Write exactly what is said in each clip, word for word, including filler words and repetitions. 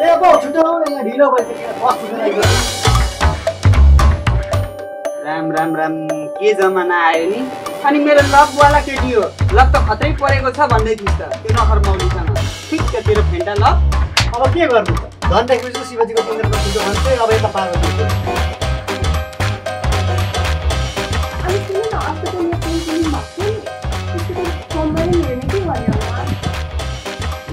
ये बहुत छोटा हो गया ढीला हो गया बहुत छोटा है। राम राम राम के जमाना आयो नि अनि मेरो लभ वाला केटी हो लभ त खतरै परेको छ भन्दै थिस् त त्यो नखर मौली छ न ठीक छ तेरो फेन्टा लभ अब के गर्नु त धन देखेपछि शिवजीको केन्द्र बसिन्छ भन्थे अब यता पागल हुन्छ अनि तिमी न आफ्नो कुनै पनि मात्रै त्यसको कमर हेर्ने के भन्यो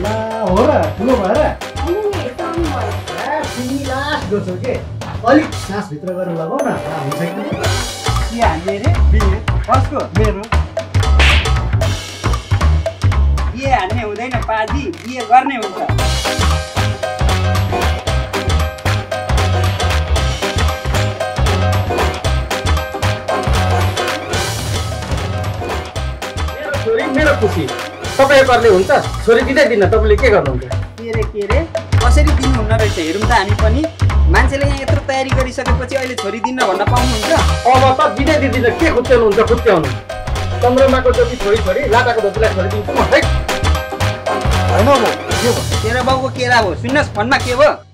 ला हो र ठुलो भएर अनि नि काम भएर ए सिनिलास गर्छौ के अलि सास भित्र गर्न लगाउ न हुन्छ कि के हाल्ने रे बिहे कसको मेरो बिहे हाल्ने हुँदैन पाजी बिहे गर्ने हुन्छ। मेरो खुशी तपाईं गर्ले हुन्छ छोरी दिदै दिन तपाईले के गर्नुहुन्छ के रे के रे कसरी दिनु हुन्न रहेछ हेरौँ त हामी पनि मान्छेले यहाँ यत्रो तयारी गरिसकेपछि अहिले छोरी दिन भन्न पाउनुहुन्छ अब त दिदै दिदिन के खुट्याउनु हुन्छ खुट्याउनु चन्द्रमाको जति छोरी छोरी लाटाको धोतीलाई छोरी दिन्छु म हैन हैन म के हो तेरा बाउको केरा हो सुन्नस फनमा के हो